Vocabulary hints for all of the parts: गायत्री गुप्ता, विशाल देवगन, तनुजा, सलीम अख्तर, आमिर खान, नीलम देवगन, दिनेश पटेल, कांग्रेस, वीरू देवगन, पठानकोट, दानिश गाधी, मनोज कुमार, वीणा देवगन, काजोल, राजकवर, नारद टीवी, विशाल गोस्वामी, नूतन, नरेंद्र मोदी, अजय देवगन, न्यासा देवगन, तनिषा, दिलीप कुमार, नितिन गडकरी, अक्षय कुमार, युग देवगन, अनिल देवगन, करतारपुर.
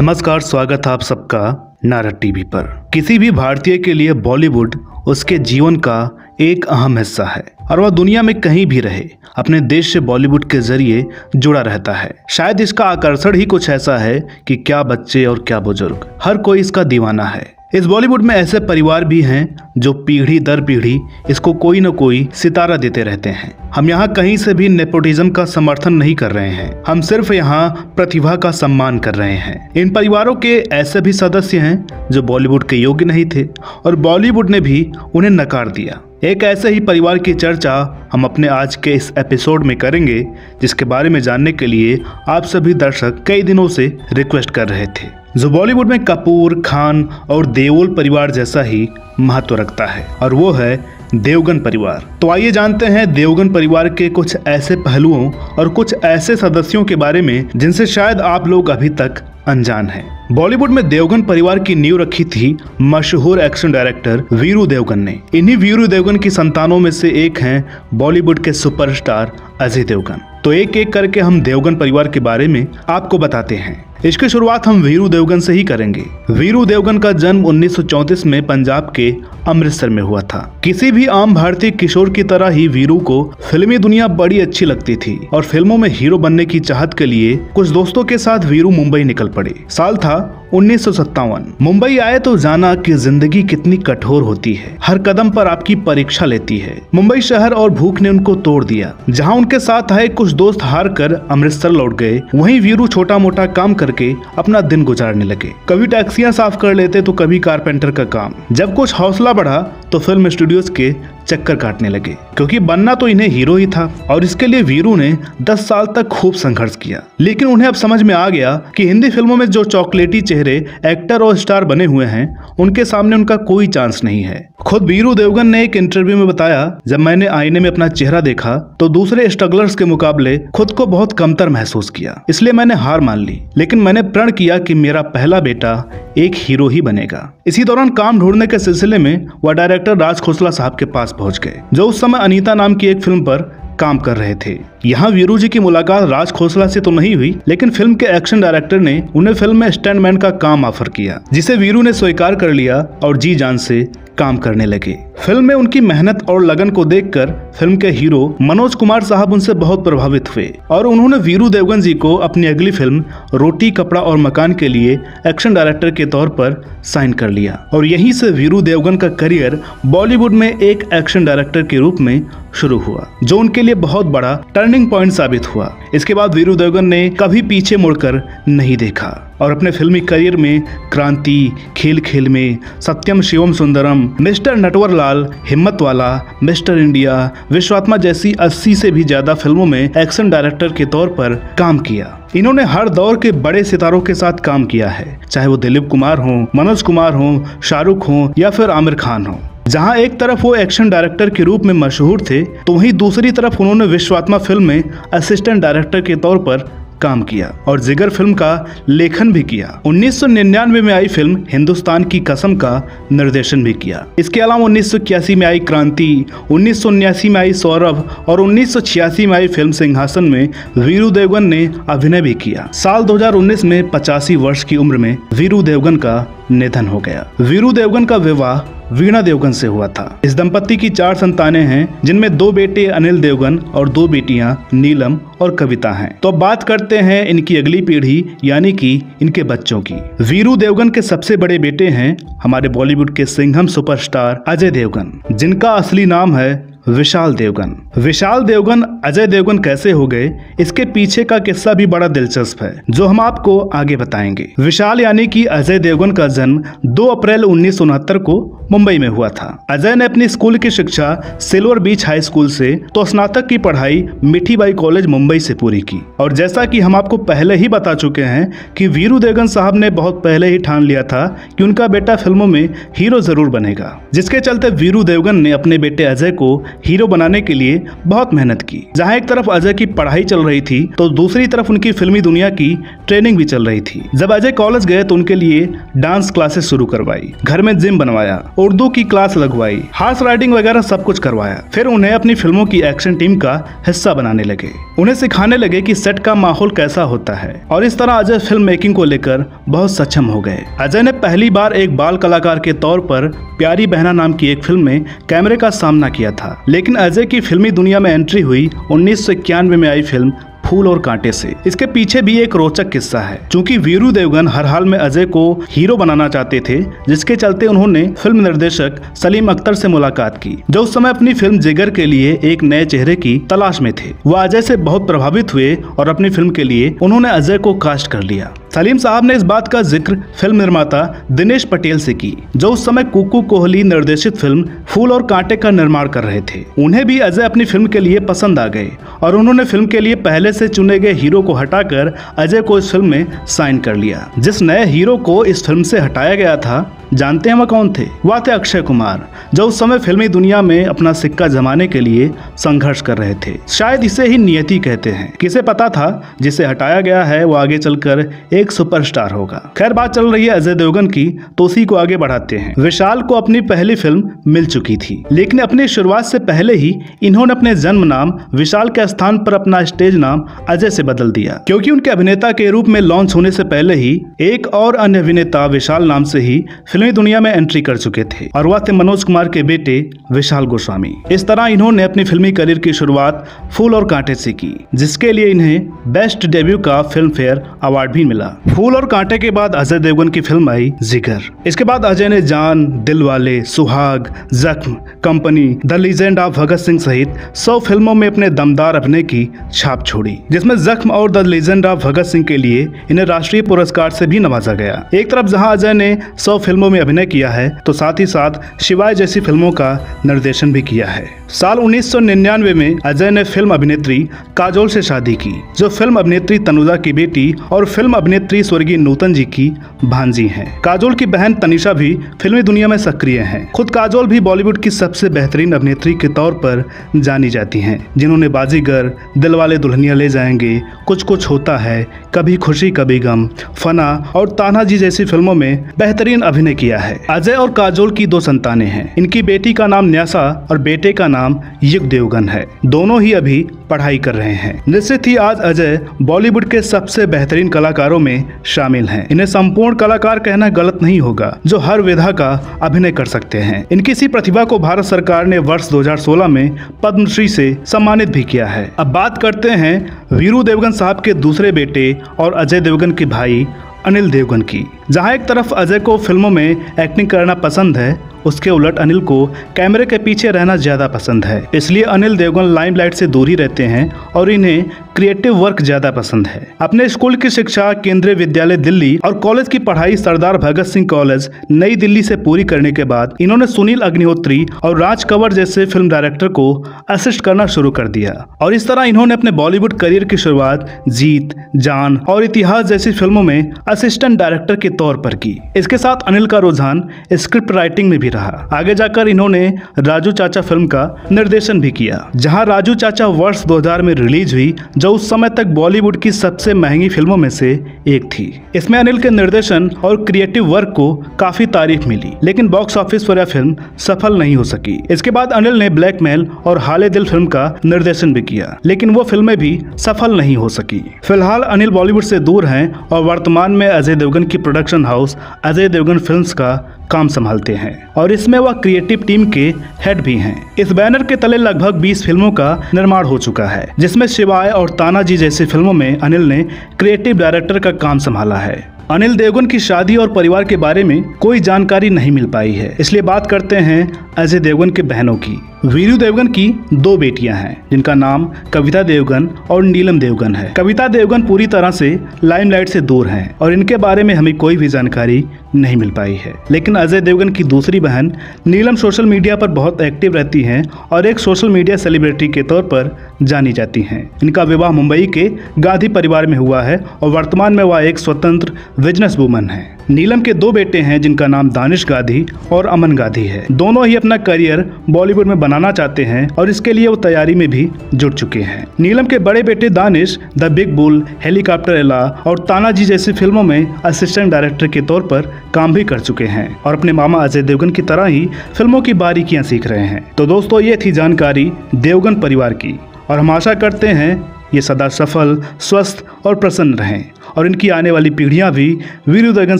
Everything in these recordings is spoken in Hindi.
नमस्कार, स्वागत है आप सबका नारद टीवी पर। किसी भी भारतीय के लिए बॉलीवुड उसके जीवन का एक अहम हिस्सा है और वह दुनिया में कहीं भी रहे अपने देश से बॉलीवुड के जरिए जुड़ा रहता है। शायद इसका आकर्षण ही कुछ ऐसा है कि क्या बच्चे और क्या बुजुर्ग, हर कोई इसका दीवाना है। इस बॉलीवुड में ऐसे परिवार भी हैं जो पीढ़ी दर पीढ़ी इसको कोई न कोई सितारा देते रहते हैं। हम यहाँ कहीं से भी नेपोटिज्म का समर्थन नहीं कर रहे हैं, हम सिर्फ यहाँ प्रतिभा का सम्मान कर रहे हैं। इन परिवारों के ऐसे भी सदस्य हैं जो बॉलीवुड के योग्य नहीं थे और बॉलीवुड ने भी उन्हें नकार दिया। एक ऐसे ही परिवार की चर्चा हम अपने आज के इस एपिसोड में करेंगे, जिसके बारे में जानने के लिए आप सभी दर्शक कई दिनों से रिक्वेस्ट कर रहे थे। जो बॉलीवुड में कपूर, खान और देओल परिवार जैसा ही महत्व रखता है और वो है देवगन परिवार। तो आइए जानते हैं देवगन परिवार के कुछ ऐसे पहलुओं और कुछ ऐसे सदस्यों के बारे में जिनसे शायद आप लोग अभी तक अनजान हैं। बॉलीवुड में देवगन परिवार की नींव रखी थी मशहूर एक्शन डायरेक्टर वीरू देवगन ने। इन्हीं वीरू देवगन की संतानों में से एक हैं बॉलीवुड के सुपरस्टार अजय देवगन। तो एक एक करके हम देवगन परिवार के बारे में आपको बताते हैं। इसकी शुरुआत हम वीरू देवगन से ही करेंगे। वीरू देवगन का जन्म 1934 में पंजाब के अमृतसर में हुआ था। किसी भी आम भारतीय किशोर की तरह ही वीरू को फिल्मी दुनिया बड़ी अच्छी लगती थी और फिल्मों में हीरो बनने की चाहत के लिए कुछ दोस्तों के साथ वीरू मुंबई निकल पड़े। साल था 1957। मुंबई आए तो जाना कि जिंदगी कितनी कठोर होती है, हर कदम पर आपकी परीक्षा लेती है। मुंबई शहर और भूख ने उनको तोड़ दिया। जहां उनके साथ आए कुछ दोस्त हार कर अमृतसर लौट गए, वहीं वीरू छोटा मोटा काम करके अपना दिन गुजारने लगे। कभी टैक्सियां साफ कर लेते तो कभी कारपेंटर का काम। जब कुछ हौसला बढ़ा तो फिल्म स्टूडियोज के चक्कर काटने लगे, क्योंकि बनना तो इन्हें हीरो ही था और इसके लिए वीरू ने 10 साल तक खूब संघर्ष किया। लेकिन उन्हें अब समझ में आ गया कि हिंदी फिल्मों में जो चॉकलेटी चेहरे एक्टर और स्टार बने हुए हैं, उनके सामने उनका कोई चांस नहीं है। खुद वीरू देवगन ने एक इंटरव्यू में बताया, जब मैंने आईने में अपना चेहरा देखा तो दूसरे स्ट्रगलर्स के मुकाबले खुद को बहुत कमतर महसूस किया, इसलिए मैंने हार मान ली। लेकिन मैंने प्रण किया कि मेरा पहला बेटा एक हीरो ही बनेगा। इसी दौरान काम ढूंढने के सिलसिले में वह डायरेक्टर राज खोसला साहब के पास पहुंच गए, जो उस समय अनीता नाम की एक फिल्म पर काम कर रहे थे। यहाँ वीरू जी की मुलाकात राज खोसला से तो नहीं हुई, लेकिन फिल्म के एक्शन डायरेक्टर ने उन्हें फिल्म में स्टंटमैन का काम ऑफर किया, जिसे वीरू ने स्वीकार कर लिया और जी जान से काम करने लगे। फिल्म में उनकी मेहनत और लगन को देखकर फिल्म के हीरो मनोज कुमार साहब उनसे बहुत प्रभावित हुए और उन्होंने वीरू देवगन जी को अपनी अगली फिल्म रोटी कपड़ा और मकान के लिए एक्शन डायरेक्टर के तौर पर साइन कर लिया और यहीं से वीरू देवगन का करियर बॉलीवुड में एक एक्शन डायरेक्टर के रूप में शुरू हुआ, जो उनके लिए बहुत बड़ा टर्निंग पॉइंट साबित हुआ। इसके बाद वीरू देवगन ने कभी पीछे मुड़कर नहीं देखा और अपने फिल्मी करियर में क्रांति, Khel Khel Mein, Satyam Shivam Sundaram, Mister Natwarlal, Himmat Wala, mister India, विश्वात्मा जैसी 80 से भी ज्यादा फिल्मों में एक्शन डायरेक्टर के तौर पर काम किया। इन्होंने हर दौर के बड़े सितारों के साथ काम किया है, चाहे वो दिलीप कुमार हों, मनोज कुमार हों, शाहरुख हों या फिर आमिर खान हों। जहां एक तरफ वो एक्शन डायरेक्टर के रूप में मशहूर थे, तो वहीं दूसरी तरफ उन्होंने विश्वात्मा फिल्म में असिस्टेंट डायरेक्टर के तौर पर काम किया और जिगर फिल्म का लेखन भी किया। 1999 में आई फिल्म हिंदुस्तान की कसम का निर्देशन भी किया। इसके अलावा 1981 में आई क्रांति, 1979 में आई सौरभ और 1986 में आई फिल्म सिंहासन में वीरू देवगन ने अभिनय भी किया। साल 2019 में 85 वर्ष की उम्र में वीरू देवगन का निधन हो गया। वीरू देवगन का विवाह वीणा देवगन से हुआ था। इस दंपत्ति की 4 संतानें हैं, जिनमें 2 बेटे अनिल देवगन और 2 बेटियां नीलम और कविता हैं। तो अब बात करते हैं इनकी अगली पीढ़ी, यानी कि इनके बच्चों की। वीरू देवगन के सबसे बड़े बेटे हैं हमारे बॉलीवुड के सिंघम सुपरस्टार अजय देवगन, जिनका असली नाम है विशाल देवगन। विशाल देवगन अजय देवगन कैसे हो गए, इसके पीछे का किस्सा भी बड़ा दिलचस्प है, जो हम आपको आगे बताएंगे। विशाल यानी कि अजय देवगन का जन्म 2 अप्रैल 1969 को मुंबई में हुआ था। अजय ने अपनी स्कूल की शिक्षा सिल्वर बीच हाई स्कूल से तो स्नातक की पढ़ाई मिठीबाई कॉलेज मुंबई से पूरी की और जैसा कि हम आपको पहले ही बता चुके हैं कि वीरू देवगन साहब ने बहुत पहले ही ठान लिया था कि उनका बेटा फिल्मों में हीरो जरूर बनेगा, जिसके चलते वीरू देवगन ने अपने बेटे अजय को हीरो बनाने के लिए बहुत मेहनत की। जहाँ एक तरफ अजय की पढ़ाई चल रही थी तो दूसरी तरफ उनकी फिल्मी दुनिया की ट्रेनिंग भी चल रही थी। जब अजय कॉलेज गए तो उनके लिए डांस क्लासेस शुरू करवाई, घर में जिम बनवाया, उर्दू की क्लास लगवाई, हॉर्स राइडिंग वगैरह सब कुछ करवाया। फिर उन्हें अपनी फिल्मों की एक्शन टीम का हिस्सा बनाने लगे, उन्हें सिखाने लगे कि सेट का माहौल कैसा होता है और इस तरह अजय फिल्म मेकिंग को लेकर बहुत सक्षम हो गए। अजय ने पहली बार एक बाल कलाकार के तौर पर प्यारी बहना नाम की एक फिल्म में कैमरे का सामना किया था। लेकिन अजय की फिल्मी दुनिया में एंट्री हुई 1991 में आई फिल्म फूल और कांटे से। इसके पीछे भी एक रोचक किस्सा है। चूंकि वीरू देवगन हर हाल में अजय को हीरो बनाना चाहते थे, जिसके चलते उन्होंने फिल्म निर्देशक सलीम अख्तर से मुलाकात की, जो उस समय अपनी फिल्म जिगर के लिए एक नए चेहरे की तलाश में थे। वह अजय से बहुत प्रभावित हुए और अपनी फिल्म के लिए उन्होंने अजय को कास्ट कर लिया। सलीम साहब ने इस बात का जिक्र फिल्म निर्माता दिनेश पटेल से की, जो उस समय कुकू कोहली निर्देशित फिल्म फूल और कांटे का निर्माण कर रहे थे। उन्हें भी अजय अपनी फिल्म के लिए पसंद आ गए और उन्होंने फिल्म के लिए पहले से चुने गए हीरो को हटाकर अजय को इस फिल्म में साइन कर लिया। जिस नए हीरो को इस फिल्म से हटाया गया था, जानते हैं वह कौन थे? वह थे अक्षय कुमार, जो उस समय फिल्मी दुनिया में अपना सिक्का जमाने के लिए संघर्ष कर रहे थे। शायद इसे ही नियति कहते हैं। किसे पता था जिसे हटाया गया है वो आगे चलकर एक सुपरस्टार होगा। खैर, बात चल रही है अजय देवगन की, तो उसी को आगे बढ़ाते हैं। विशाल को अपनी पहली फिल्म मिल चुकी थी, लेकिन अपनी शुरुआत से पहले ही इन्होंने अपने जन्म नाम विशाल के स्थान पर अपना स्टेज नाम अजय से बदल दिया, क्योंकि उनके अभिनेता के रूप में लॉन्च होने से पहले ही एक और अन्य अभिनेता विशाल नाम से ही फिल्मी दुनिया में एंट्री कर चुके थे, और वह थे मनोज कुमार के बेटे विशाल गोस्वामी। इस तरह इन्होंने अपनी फिल्मी करियर की शुरुआत फूल और कांटे से की, जिसके लिए इन्हें बेस्ट डेब्यू का फिल्म फेयर अवार्ड भी मिला। फूल और कांटे के बाद अजय देवगन की फिल्म आई जिगर। इसके बाद अजय ने जान, दिल वाले, Suhaag, Zakhm, company, the legend of Bhagat Singh सहित 100 फिल्मों में अपने दमदार अभिनय की छाप छोड़ी, जिसमें जख्म और the legend of Bhagat Singh के लिए इन्हें राष्ट्रीय पुरस्कार से भी नवाजा गया। एक तरफ जहाँ अजय ने 100 फिल्मों में अभिनय किया है, तो साथ ही साथ शिवाय जैसी फिल्मों का निर्देशन भी किया है। साल 1999 में अजय ने फिल्म अभिनेत्री काजोल से शादी की, जो फिल्म अभिनेत्री तनुजा की बेटी और फिल्म अभिनेत्री स्वर्गीय नूतन जी की भांजी हैं। काजोल की बहन तनिषा भी फिल्मी दुनिया में सक्रिय हैं। खुद काजोल भी बॉलीवुड की सबसे बेहतरीन अभिनेत्री के तौर पर जानी जाती हैं, जिन्होंने बाजीगर, दिलवाले दुल्हनिया ले जाएंगे, कुछ कुछ होता है, कभी खुशी कभी गम, फना और तानाजी जैसी फिल्मों में बेहतरीन अभिनय किया है। अजय और काजोल की 2 संतानें हैं। इनकी बेटी का नाम न्यासा और बेटे का नाम युग देवगन है। दोनों ही अभी पढ़ाई कर रहे हैं। निश्चित ही आज अजय बॉलीवुड के सबसे बेहतरीन कलाकारों में शामिल हैं। इन्हें संपूर्ण कलाकार कहना गलत नहीं होगा, जो हर विधा का अभिनय कर सकते हैं। इनकी इसी प्रतिभा को भारत सरकार ने वर्ष 2016 में पद्मश्री से सम्मानित भी किया है। अब बात करते हैं वीरू देवगन साहब के दूसरे बेटे और अजय देवगन के भाई अनिल देवगन की। जहाँ एक तरफ अजय को फिल्मों में एक्टिंग करना पसंद है, उसके उलट अनिल को कैमरे के पीछे रहना ज्यादा पसंद है। इसलिए अनिल देवगन लाइमलाइट से दूर ही रहते हैं और इन्हें क्रिएटिव वर्क ज्यादा पसंद है। अपने स्कूल की शिक्षा केंद्रीय विद्यालय दिल्ली और कॉलेज की पढ़ाई सरदार भगत सिंह कॉलेज नई दिल्ली से पूरी करने के बाद इन्होंने सुनील अग्निहोत्री और राजकवर जैसे फिल्म डायरेक्टर को असिस्ट करना शुरू कर दिया, और इस तरह इन्होंने अपने बॉलीवुड करियर की शुरुआत जीत, जान और इतिहास जैसी फिल्मों में असिस्टेंट डायरेक्टर के तौर पर की। इसके साथ अनिल का रुझान स्क्रिप्ट राइटिंग में भी रहा। आगे जाकर इन्होंने राजू चाचा फिल्म का निर्देशन भी किया, जहां राजू चाचा वर्ष 2000 में रिलीज हुई, जो उस समय तक बॉलीवुड की सबसे महंगी फिल्मों में से एक थी। इसमें अनिल के निर्देशन और क्रिएटिव वर्क को काफी तारीफ मिली, लेकिन बॉक्स ऑफिस पर यह फिल्म सफल नहीं हो सकी। इसके बाद अनिल ने ब्लैकमेल और हाले दिल फिल्म का निर्देशन भी किया, लेकिन वो फिल्में भी सफल नहीं हो सकी। फिलहाल अनिल बॉलीवुड से दूर हैं और वर्तमान में अजय देवगन की production house अजय देवगन films का काम संभालते हैं, और इसमें वह क्रिएटिव टीम के हेड भी हैं। इस बैनर के तले लगभग 20 फिल्मों का निर्माण हो चुका है, जिसमें शिवाय और तानाजी जैसी फिल्मों में अनिल ने क्रिएटिव डायरेक्टर का काम संभाला है। अनिल देवगन की शादी और परिवार के बारे में कोई जानकारी नहीं मिल पाई है, इसलिए बात करते हैं अजय देवगन के बहनों की। वीरू देवगन की 2 बेटियां हैं, जिनका नाम कविता देवगन और नीलम देवगन है। कविता देवगन पूरी तरह से लाइमलाइट से दूर हैं और इनके बारे में हमें कोई भी जानकारी नहीं मिल पाई है। लेकिन अजय देवगन की दूसरी बहन नीलम सोशल मीडिया पर बहुत एक्टिव रहती हैं और एक सोशल मीडिया सेलिब्रिटी के तौर पर जानी जाती हैं। इनका विवाह मुंबई के गाधी परिवार में हुआ है और वर्तमान में वह एक स्वतंत्र बिजनेस वूमन है। नीलम के दो बेटे हैं जिनका नाम दानिश गाधी और अमन गाधी है। दोनों ही अपना करियर बॉलीवुड में बनाना चाहते हैं और इसके लिए वो तैयारी में भी जुट चुके हैं। नीलम के बड़े बेटे Danish the big bull, helicopter Eela और तानाजी जैसी फिल्मों में असिस्टेंट डायरेक्टर के तौर पर काम भी कर चुके हैं और अपने मामा अजय देवगन की तरह ही फिल्मों की बारीकियां सीख रहे हैं। तो दोस्तों, ये थी जानकारी देवगन परिवार की और हम आशा करते हैं ये सदा सफल, स्वस्थ और प्रसन्न रहें और इनकी आने वाली पीढ़ियां भी वीरू देवगन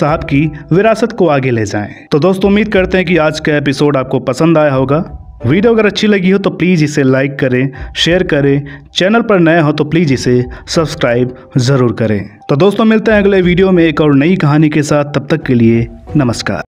साहब की विरासत को आगे ले जाएं। तो दोस्तों, उम्मीद करते हैं कि आज का एपिसोड आपको पसंद आया होगा। वीडियो अगर अच्छी लगी हो तो प्लीज़ इसे लाइक करें, शेयर करें। चैनल पर नए हो तो प्लीज़ इसे सब्सक्राइब ज़रूर करें। तो दोस्तों, मिलते हैं अगले वीडियो में एक और नई कहानी के साथ। तब तक के लिए नमस्कार।